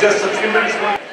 just a few minutes more.